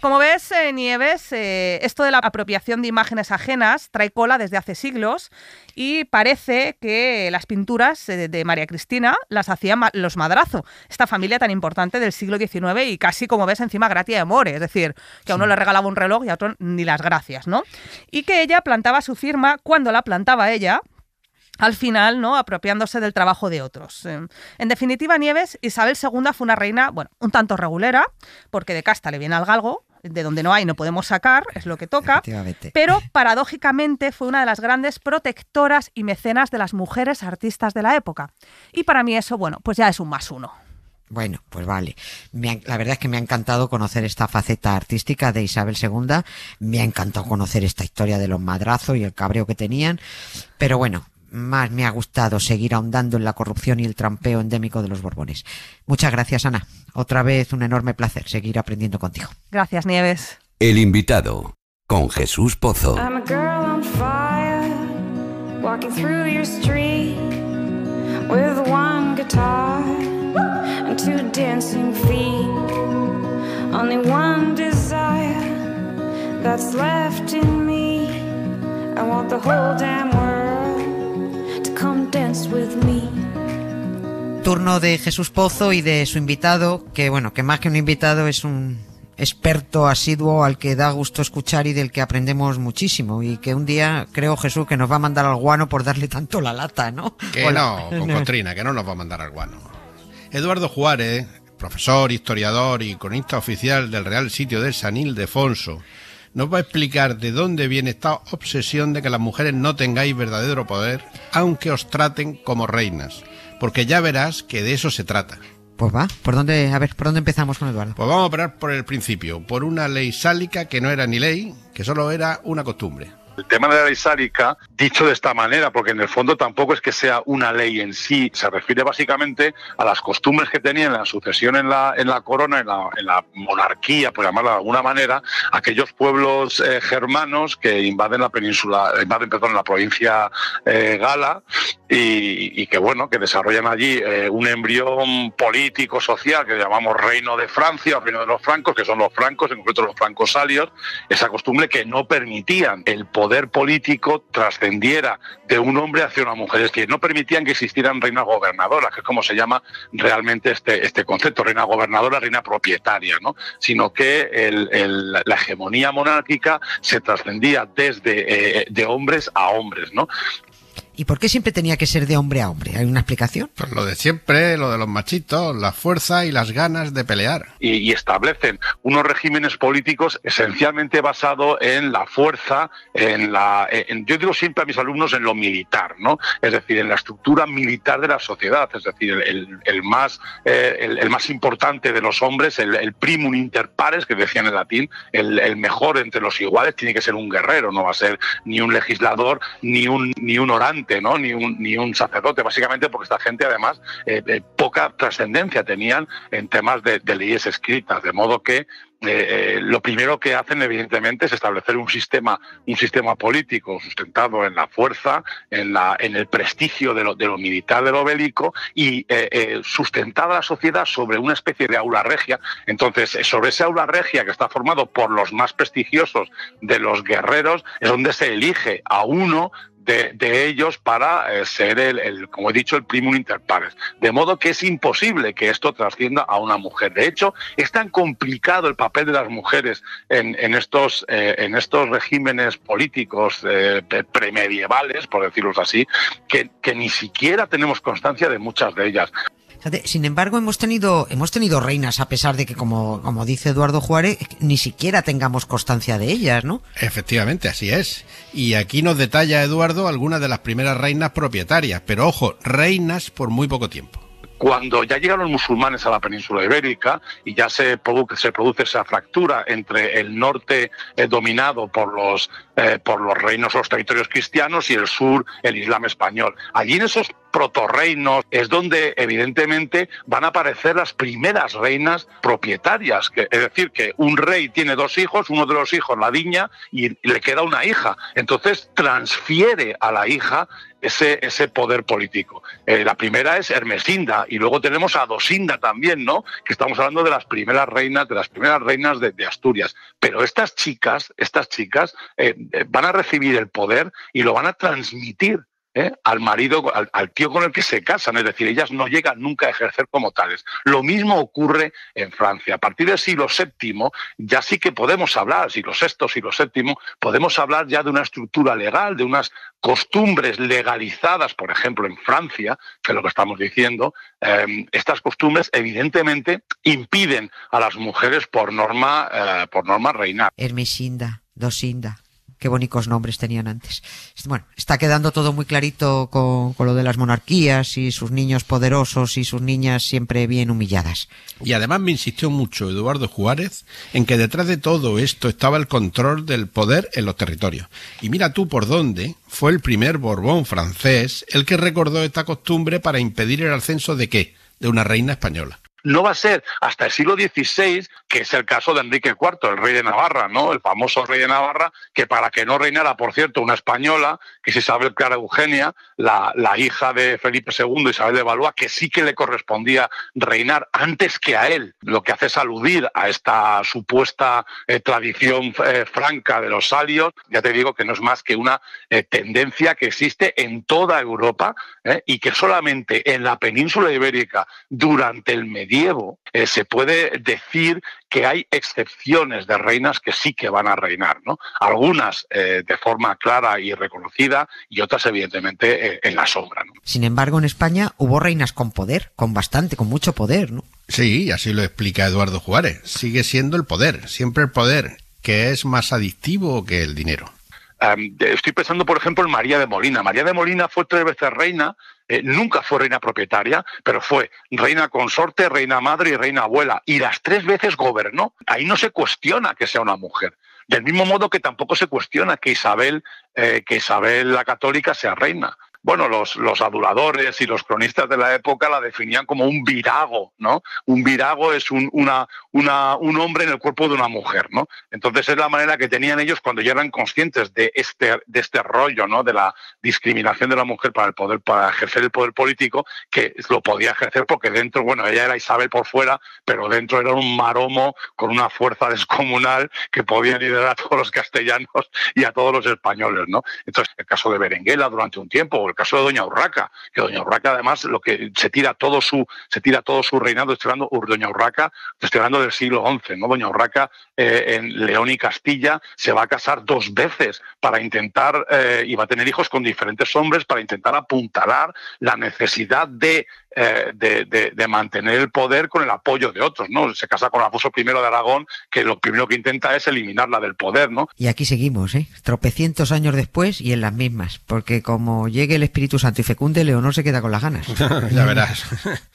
como ves, Nieves, esto de la apropiación de imágenes ajenas trae cola desde hace siglos y parece que las pinturas de María Cristina las hacían los Madrazo, esta familia tan importante del siglo XIX y casi, como ves, encima gratia de amore, es decir, que a uno le regalaba un reloj y a otro ni las gracias, ¿no? Y que ella plantaba su firma cuando la plantaba ella, al final, ¿no?, apropiándose del trabajo de otros. En definitiva, Nieves, Isabel II fue una reina, bueno, un tanto regulera, porque de casta le viene al galgo, de donde no hay no podemos sacar, es lo que toca, pero paradójicamente fue una de las grandes protectoras y mecenas de las mujeres artistas de la época. Y para mí eso, bueno, pues ya es un más uno. Bueno, pues vale. La verdad es que me ha encantado conocer esta faceta artística de Isabel II, me ha encantado conocer esta historia de los Madrazos y el cabreo que tenían, pero bueno, más me ha gustado seguir ahondando en la corrupción y el trampeo endémico de los Borbones. Muchas gracias, Ana. Otra vez un enorme placer seguir aprendiendo contigo. Gracias, Nieves. El invitado con Jesús Pozo. I'm a girl on fire, walking through your street with one guitar and two dancing feet. Only one desire that's left in me. I want the whole damn world. Turno de Jesús Pozo y de su invitado, que bueno, que más que un invitado es un experto asiduo al que da gusto escuchar y del que aprendemos muchísimo, y que un día, creo, Jesús, que nos va a mandar al guano por darle tanto la lata, ¿no? Que no, Concostrina, que no nos va a mandar al guano. Eduardo Juárez, profesor, historiador y cronista oficial del Real Sitio de San Ildefonso, nos va a explicar de dónde viene esta obsesión de que las mujeres no tengáis verdadero poder, aunque os traten como reinas, porque ya verás que de eso se trata. Pues va, ¿por dónde? A ver, ¿por dónde empezamos con Eduardo? Pues vamos a operar por el principio, por una ley sálica que no era ni ley, que solo era una costumbre. El tema de la ley sálica, dicho de esta manera, porque en el fondo tampoco es que sea una ley en sí, se refiere básicamente a las costumbres que tenían la sucesión en la corona, en la monarquía, por llamarla de alguna manera, aquellos pueblos germanos que invaden la península, invaden la provincia gala, y que bueno, que desarrollan allí un embrión político social que llamamos Reino de Francia, o Reino de los Francos, que son los francos, en concreto los francosalios, esa costumbre que no permitían el poder político trascendiera de un hombre hacia una mujer, es decir, no permitían que existieran reinas gobernadoras, que es como se llama realmente este concepto, reina gobernadora, reina propietaria, ¿no? Sino que la hegemonía monárquica se trascendía desde de hombres a hombres, ¿no? ¿Y por qué siempre tenía que ser de hombre a hombre? ¿Hay una explicación? Pues lo de siempre, lo de los machitos, la fuerza y las ganas de pelear. Y establecen unos regímenes políticos esencialmente basados en la fuerza, yo digo siempre a mis alumnos en lo militar, ¿no? Es decir, en la estructura militar de la sociedad, es decir, el más importante de los hombres, el primum inter pares, que decían en latín, el mejor entre los iguales, tiene que ser un guerrero, no va a ser ni un legislador, ni un orante, ¿no? Ni un sacerdote, básicamente porque esta gente además poca trascendencia tenían en temas de leyes escritas, de modo que lo primero que hacen evidentemente es establecer un sistema político sustentado en la fuerza, en el prestigio de lo militar, de lo bélico, y sustentada la sociedad sobre una especie de aula regia. Entonces, sobre ese aula regia, que está formado por los más prestigiosos de los guerreros, es donde se elige a uno de ellos para ser el, como he dicho, el primum inter pares. De modo que es imposible que esto trascienda a una mujer. De hecho, es tan complicado el papel de las mujeres en estos regímenes políticos premedievales, por decirlos así, que ni siquiera tenemos constancia de muchas de ellas. Sin embargo, hemos tenido reinas, a pesar de que, como dice Eduardo Juárez, ni siquiera tengamos constancia de ellas, ¿no? Efectivamente, así es. Y aquí nos detalla Eduardo algunas de las primeras reinas propietarias, pero ojo, reinas por muy poco tiempo. Cuando ya llegaron los musulmanes a la península ibérica y ya se produce esa fractura entre el norte dominado por los reinos, los territorios cristianos, y el sur, el Islam español. Allí en esos protorreinos es donde evidentemente van a aparecer las primeras reinas propietarias, es decir, que un rey tiene dos hijos, uno de los hijos la diña y le queda una hija, entonces transfiere a la hija ese poder político. La primera es Hermesinda, y luego tenemos a Dosinda también, ¿no? Que estamos hablando de las primeras reinas, de Asturias. Pero estas chicas van a recibir el poder y lo van a transmitir al marido, al tío con el que se casan, es decir, ellas no llegan nunca a ejercer como tales. Lo mismo ocurre en Francia. A partir del siglo VII ya sí que podemos hablar, siglo VI, siglo VII, podemos hablar ya de una estructura legal, de unas costumbres legalizadas, por ejemplo, en Francia, que es lo que estamos diciendo. Estas costumbres evidentemente impiden a las mujeres por norma reinar. Hermesinda, Dosinda. Qué bonitos nombres tenían antes. Bueno, está quedando todo muy clarito con lo de las monarquías y sus niños poderosos y sus niñas siempre bien humilladas. Y además me insistió mucho Eduardo Juárez en que detrás de todo esto estaba el control del poder en los territorios. Y mira tú por dónde fue el primer Borbón francés el que recordó esta costumbre para impedir el ascenso de ¿qué? De una reina española. No va a ser hasta el siglo XVI, que es el caso de Enrique IV, el rey de Navarra, ¿no? El famoso rey de Navarra, que para que no reinara, por cierto, una española, que es Isabel Clara Eugenia, la hija de Felipe II, Isabel de Valois, que sí que le correspondía reinar antes que a él. Lo que hace es aludir a esta supuesta tradición franca de los salios. Ya te digo que no es más que una tendencia que existe en toda Europa y que solamente en la península ibérica, durante el medievo, medievo se puede decir que hay excepciones de reinas que sí que van a reinar, ¿no? Algunas de forma clara y reconocida y otras evidentemente en la sombra, ¿no? Sin embargo, en España hubo reinas con poder, con mucho poder, ¿no? Sí, así lo explica Eduardo Juárez. Sigue siendo el poder, siempre el poder, que es más adictivo que el dinero. Estoy pensando, por ejemplo, en María de Molina. María de Molina fue 3 veces reina. Nunca fue reina propietaria, pero fue reina consorte, reina madre y reina abuela. Y las 3 veces gobernó. Ahí no se cuestiona que sea una mujer. Del mismo modo que tampoco se cuestiona que Isabel la Católica sea reina. Bueno, los aduladores y los cronistas de la época la definían como un virago, ¿no? Un virago es un hombre en el cuerpo de una mujer, ¿no? Entonces es la manera que tenían ellos cuando ya eran conscientes de este rollo, ¿no? De la discriminación de la mujer para ejercer el poder político, que lo podía ejercer porque dentro, bueno, ella era Isabel por fuera, pero dentro era un maromo con una fuerza descomunal que podía liderar a todos los castellanos y a todos los españoles, ¿no? Entonces, el caso de Berenguela durante un tiempo, el caso de Doña Urraca, que Doña Urraca además lo que se tira todo su reinado, estoy hablando del siglo XI, ¿no? Doña Urraca en León y Castilla se va a casar 2 veces para intentar, y va a tener hijos con diferentes hombres para intentar apuntalar la necesidad de mantener el poder con el apoyo de otros, ¿no? Se casa con Alfonso I de Aragón, que lo primero que intenta es eliminarla del poder, ¿no? Y aquí seguimos, tropecientos años después y en las mismas, porque como llegue el Espíritu Santo y fecunde, Leonor se queda con las ganas. Ya verás.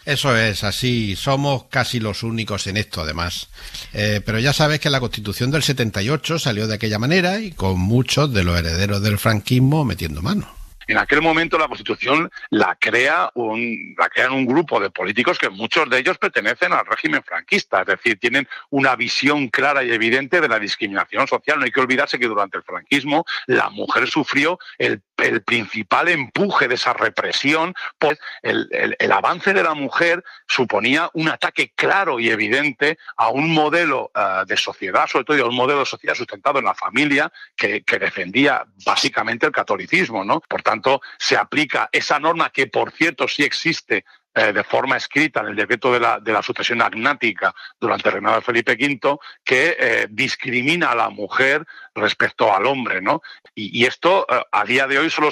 Eso es así, somos casi los únicos en esto, además. Pero ya sabes que la Constitución del 78 salió de aquella manera y con muchos de los herederos del franquismo metiendo mano. En aquel momento la Constitución la crean un grupo de políticos que muchos de ellos pertenecen al régimen franquista, es decir, tienen una visión clara y evidente de la discriminación social. No hay que olvidarse que durante el franquismo la mujer sufrió el principal empuje de esa represión, pues el avance de la mujer suponía un ataque claro y evidente a un modelo de sociedad, sobre todo a un modelo de sociedad sustentado en la familia que defendía básicamente el catolicismo, ¿no? Por tanto, se aplica esa norma que, por cierto, sí existe de forma escrita en el decreto de la sucesión agnática durante el reinado de Felipe V, que discrimina a la mujer respecto al hombre, ¿no? Y esto a día de hoy solo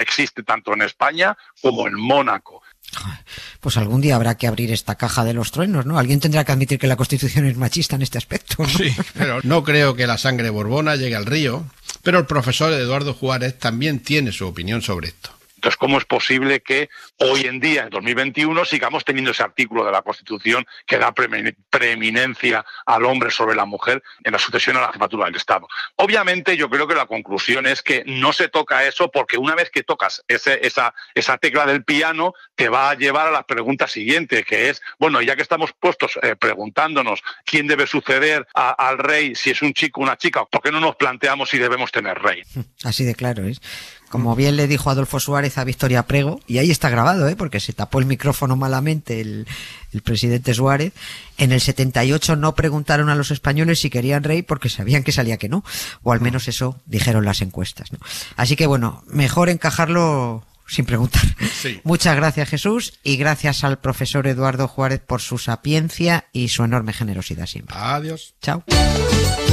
existe tanto en España como en Mónaco. Pues algún día habrá que abrir esta caja de los truenos, ¿no? Alguien tendrá que admitir que la Constitución es machista en este aspecto, ¿no? Sí, pero no creo que la sangre borbona llegue al río, pero el profesor Eduardo Juárez también tiene su opinión sobre esto. Entonces, ¿cómo es posible que hoy en día, en 2021, sigamos teniendo ese artículo de la Constitución que da preeminencia al hombre sobre la mujer en la sucesión a la jefatura del Estado? Obviamente, yo creo que la conclusión es que no se toca eso, porque una vez que tocas esa tecla del piano, te va a llevar a la pregunta siguiente, que es, bueno, ya que estamos puestos preguntándonos quién debe suceder al rey, si es un chico o una chica, ¿por qué no nos planteamos si debemos tener rey? Así de claro es. Como bien le dijo Adolfo Suárez a Victoria Prego, y ahí está grabado, porque se tapó el micrófono malamente el presidente Suárez, en el 78 no preguntaron a los españoles si querían rey porque sabían que salía que no, o al menos eso dijeron las encuestas, ¿no? Así que bueno, mejor encajarlo sin preguntar. Sí. Muchas gracias, Jesús, y gracias al profesor Eduardo Juárez por su sapiencia y su enorme generosidad siempre. Adiós. Chao.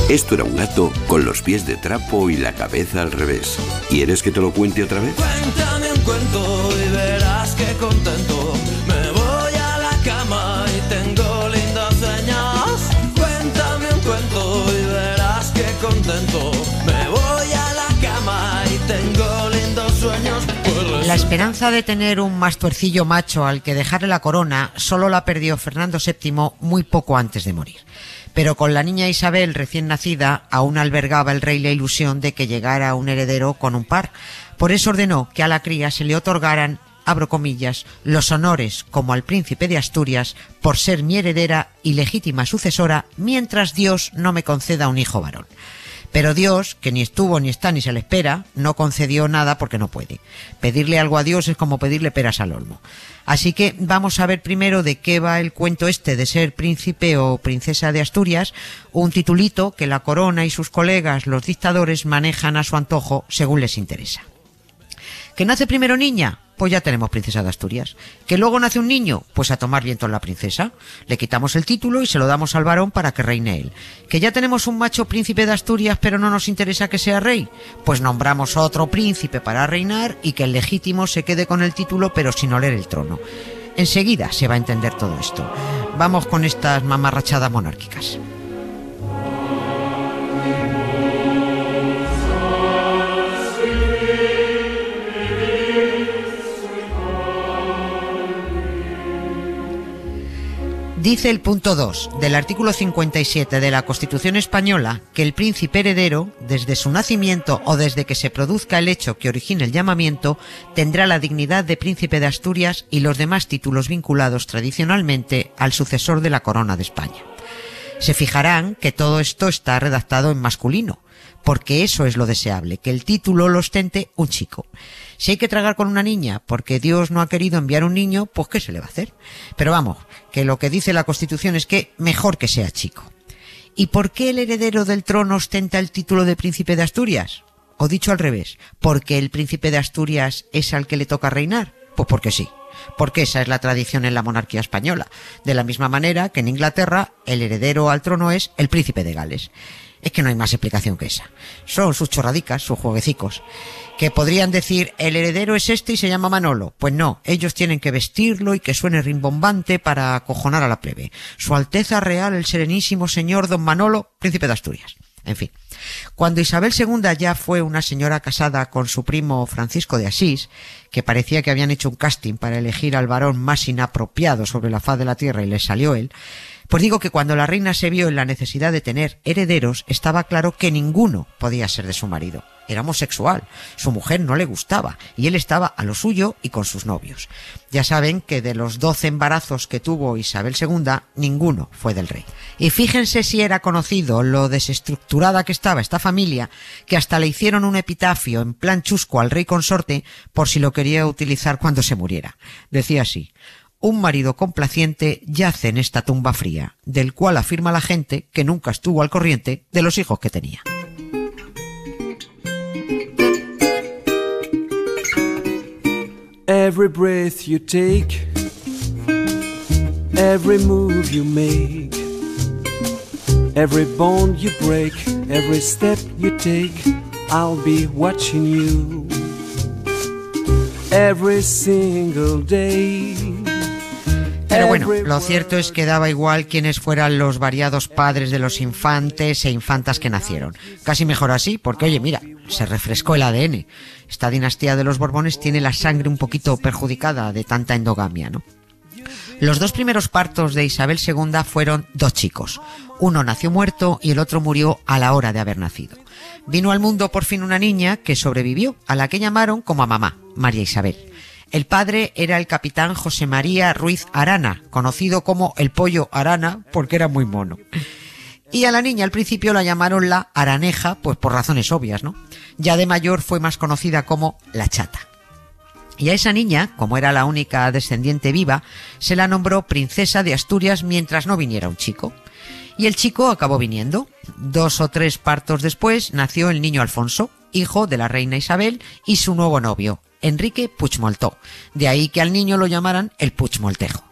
Esto era un gato con los pies de trapo y la cabeza al revés. ¿Quieres que te lo cuente otra vez? Cuéntame un cuento y verás qué contento. Me voy a la cama y tengo lindas señas. Cuéntame un cuento y verás qué contento. Me voy a la cama y tengo lindos sueños. La esperanza de tener un mastuercillo macho al que dejarle la corona solo la perdió Fernando VII muy poco antes de morir. Pero con la niña Isabel recién nacida aún albergaba el rey la ilusión de que llegara un heredero con un par. Por eso ordenó que a la cría se le otorgaran, abro comillas, los honores como al príncipe de Asturias por ser mi heredera y legítima sucesora mientras Dios no me conceda un hijo varón. Pero Dios, que ni estuvo, ni está, ni se le espera, no concedió nada porque no puede. Pedirle algo a Dios es como pedirle peras al olmo. Así que vamos a ver primero de qué va el cuento este de ser príncipe o princesa de Asturias, un titulito que la corona y sus colegas, los dictadores, manejan a su antojo según les interesa. ¿Que nace primero niña? pues ya tenemos princesa de Asturias. ¿Que luego nace un niño? Pues a tomar viento en la princesa. Le quitamos el título y se lo damos al varón para que reine él. ¿Que ya tenemos un macho príncipe de Asturias pero no nos interesa que sea rey? Pues nombramos otro príncipe para reinar y que el legítimo se quede con el título pero sin oler el trono. Enseguida se va a entender todo esto. Vamos con estas mamarrachadas monárquicas. Dice el punto 2 del artículo 57 de la Constitución Española que el príncipe heredero, desde su nacimiento o desde que se produzca el hecho que origine el llamamiento, tendrá la dignidad de príncipe de Asturias y los demás títulos vinculados tradicionalmente al sucesor de la corona de España. Se fijarán que todo esto está redactado en masculino, porque eso es lo deseable, que el título lo ostente un chico. Si hay que tragar con una niña porque Dios no ha querido enviar un niño, pues ¿qué se le va a hacer? Pero vamos, que lo que dice la Constitución es que mejor que sea chico. ¿Y por qué el heredero del trono ostenta el título de príncipe de Asturias? O dicho al revés, ¿porque el príncipe de Asturias es al que le toca reinar? Pues porque sí. Porque esa es la tradición en la monarquía española. De la misma manera que en Inglaterra el heredero al trono es el príncipe de Gales. Es que no hay más explicación que esa. Son sus chorradicas, sus jueguecicos. Que podrían decir, el heredero es este y se llama Manolo. Pues no, ellos tienen que vestirlo y que suene rimbombante para acojonar a la plebe. Su Alteza Real, el Serenísimo Señor Don Manolo, príncipe de Asturias. En fin, cuando Isabel II ya fue una señora casada con su primo Francisco de Asís, que parecía que habían hecho un casting para elegir al varón más inapropiado sobre la faz de la tierra y les salió él, pues digo que cuando la reina se vio en la necesidad de tener herederos, estaba claro que ninguno podía ser de su marido. Era homosexual, su mujer no le gustaba y él estaba a lo suyo y con sus novios. Ya saben que de los 12 embarazos que tuvo Isabel II, ninguno fue del rey. Y fíjense si era conocido lo desestructurada que estaba esta familia, que hasta le hicieron un epitafio en plan chusco al rey consorte por si lo quería utilizar cuando se muriera. Decía así: un marido complaciente yace en esta tumba fría, del cual afirma la gente que nunca estuvo al corriente de los hijos que tenía. Every breath you take, every move you make, every bond you break, every step you take, I'll be watching you. Every single day. Pero bueno, lo cierto es que daba igual quiénes fueran los variados padres de los infantes e infantas que nacieron. Casi mejor así, porque oye, mira, se refrescó el ADN. Esta dinastía de los Borbones tiene la sangre un poquito perjudicada de tanta endogamia, ¿no? Los dos primeros partos de Isabel II fueron dos chicos. Uno nació muerto y el otro murió a la hora de haber nacido. Vino al mundo por fin una niña que sobrevivió, a la que llamaron como a mamá, María Isabel. El padre era el capitán José María Ruiz Arana, conocido como el pollo Arana porque era muy mono. Y a la niña al principio la llamaron la Araneja, pues por razones obvias, ¿no? Ya de mayor fue más conocida como la Chata. Y a esa niña, como era la única descendiente viva, se la nombró princesa de Asturias mientras no viniera un chico. Y el chico acabó viniendo. 2 o 3 partos después nació el niño Alfonso, hijo de la reina Isabel y su nuevo novio, Enrique Puigmoltó. De ahí que al niño lo llamaran el Puigmoltejo.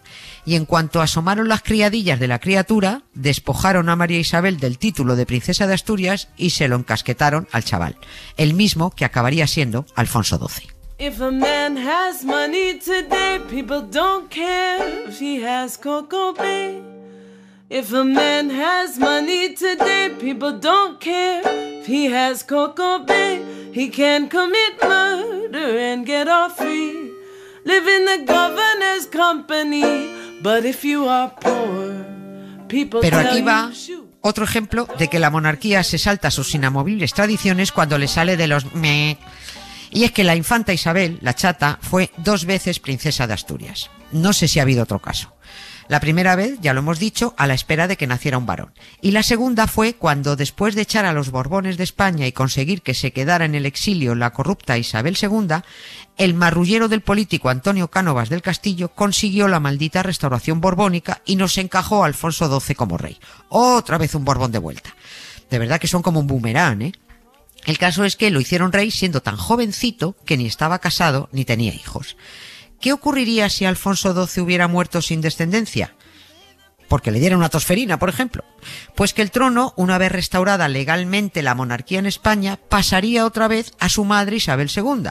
Y en cuanto asomaron las criadillas de la criatura, despojaron a María Isabel del título de princesa de Asturias y se lo encasquetaron al chaval, el mismo que acabaría siendo Alfonso XII. If a man has money today, people don't care if he has cocoa pay. If a man has money today, people don't care if he has cocoa pay. He can commit murder and get off free, live in the governor's company, but if you are poor, people tell you. Pero aquí va otro ejemplo de que la monarquía se salta sus inamovibles tradiciones cuando le sale de los meh. Y es que la infanta Isabel, la Chata, fue 2 veces princesa de Asturias. No sé si ha habido otro caso. La primera vez, ya lo hemos dicho, a la espera de que naciera un varón. Y la segunda fue cuando, después de echar a los Borbones de España y conseguir que se quedara en el exilio la corrupta Isabel II, el marrullero del político Antonio Cánovas del Castillo consiguió la maldita restauración borbónica y nos encajó a Alfonso XII como rey. Otra vez un Borbón de vuelta. De verdad que son como un boomerang, ¿eh? El caso es que lo hicieron rey siendo tan jovencito que ni estaba casado ni tenía hijos. ¿Qué ocurriría si Alfonso XII hubiera muerto sin descendencia? Porque le dieron una tosferina, por ejemplo. Pues que el trono, una vez restaurada legalmente la monarquía en España, pasaría otra vez a su madre Isabel II.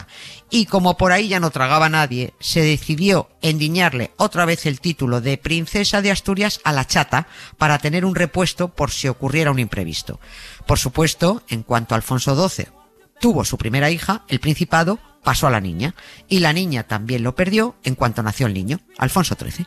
Y como por ahí ya no tragaba nadie, se decidió endiñarle otra vez el título de princesa de Asturias a la chata para tener un repuesto por si ocurriera un imprevisto. Por supuesto, en cuanto Alfonso XII tuvo su primera hija, el principado pasó a la niña. Y la niña también lo perdió en cuanto nació el niño, Alfonso XIII.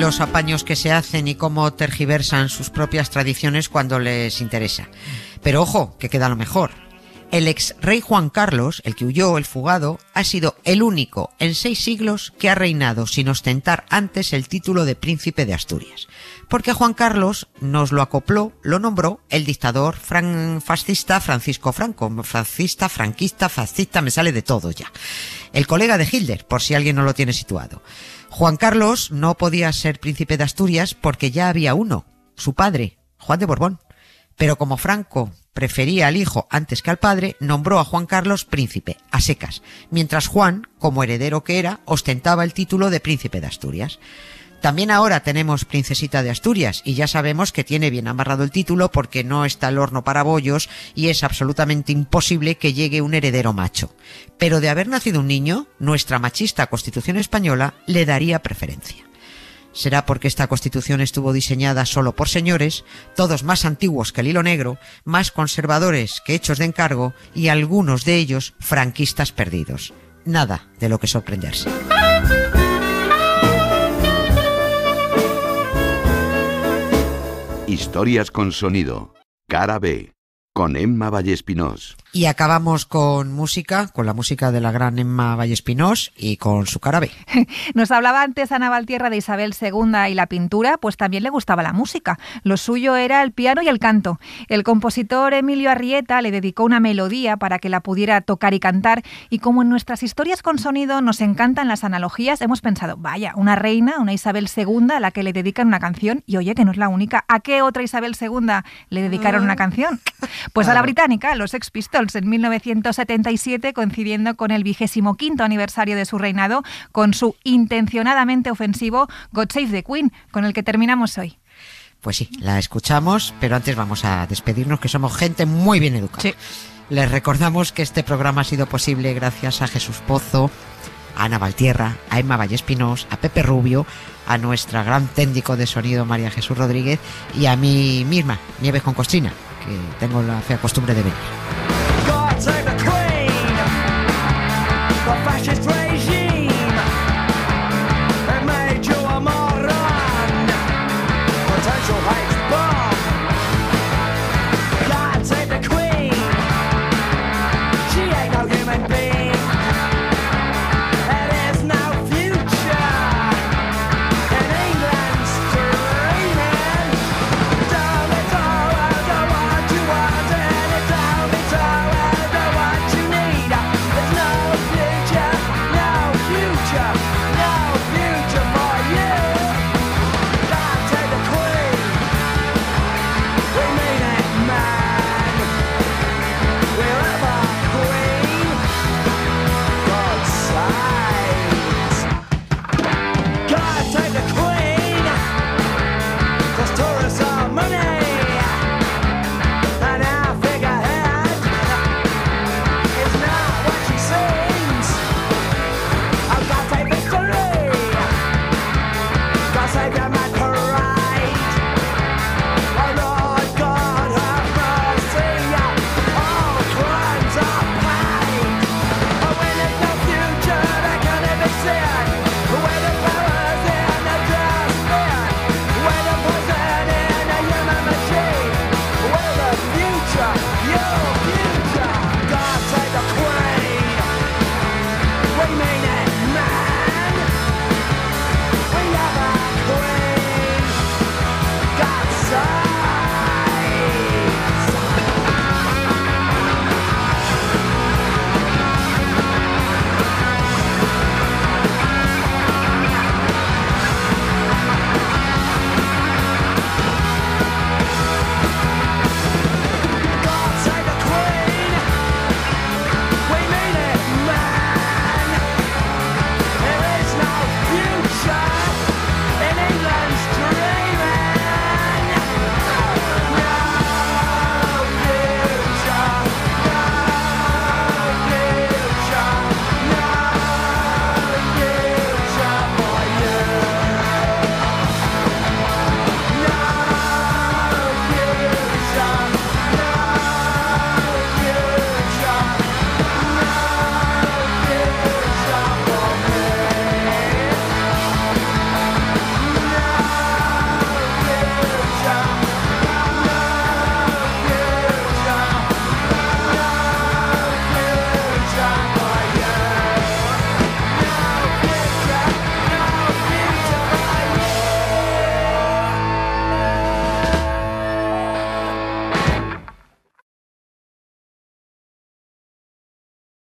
Los apaños que se hacen y cómo tergiversan sus propias tradiciones cuando les interesa. Pero ojo, que queda lo mejor. El ex rey Juan Carlos, el que huyó, el fugado, ha sido el único en 6 siglos que ha reinado sin ostentar antes el título de príncipe de Asturias. Porque a Juan Carlos nos lo acopló, lo nombró el dictador fascista Francisco Franco. Fascista, franquista, fascista, me sale de todo ya. El colega de Hitler, por si alguien no lo tiene situado. Juan Carlos no podía ser príncipe de Asturias porque ya había uno, su padre, Juan de Borbón. Pero como Franco prefería al hijo antes que al padre, nombró a Juan Carlos príncipe, a secas, mientras Juan, como heredero que era, ostentaba el título de príncipe de Asturias. También ahora tenemos princesita de Asturias y ya sabemos que tiene bien amarrado el título porque no está el horno para bollos y es absolutamente imposible que llegue un heredero macho. Pero de haber nacido un niño, nuestra machista Constitución española le daría preferencia. Será porque esta Constitución estuvo diseñada solo por señores, todos más antiguos que el hilo negro, más conservadores que hechos de encargo y algunos de ellos franquistas perdidos. Nada de lo que sorprenderse. Historias con sonido. Cara B. Con Emma Valle Espinós. Y acabamos con música, con la música de la gran Emma Valle Espinós y con su cara B. Nos hablaba antes Ana Valtierra de Isabel II y la pintura, pues también le gustaba la música. Lo suyo era el piano y el canto. El compositor Emilio Arrieta le dedicó una melodía para que la pudiera tocar y cantar. Y como en nuestras historias con sonido nos encantan las analogías, hemos pensado, vaya, una reina, una Isabel II a la que le dedican una canción. Y oye, que no es la única. ¿A qué otra Isabel II le dedicaron una canción? Pues a la británica, los Sex Pistols, en 1977, coincidiendo con el 25º aniversario de su reinado, con su intencionadamente ofensivo God Save the Queen, con el que terminamos hoy. Pues sí, la escuchamos, pero antes vamos a despedirnos, que somos gente muy bien educada. Sí. Les recordamos que este programa ha sido posible gracias a Jesús Pozo, a Ana Valtierra, a Emma Valle Espinós, a Pepe Rubio, a nuestra gran técnico de sonido María Jesús Rodríguez y a mí misma, Nieves Concostrina, que tengo la fea costumbre de venir.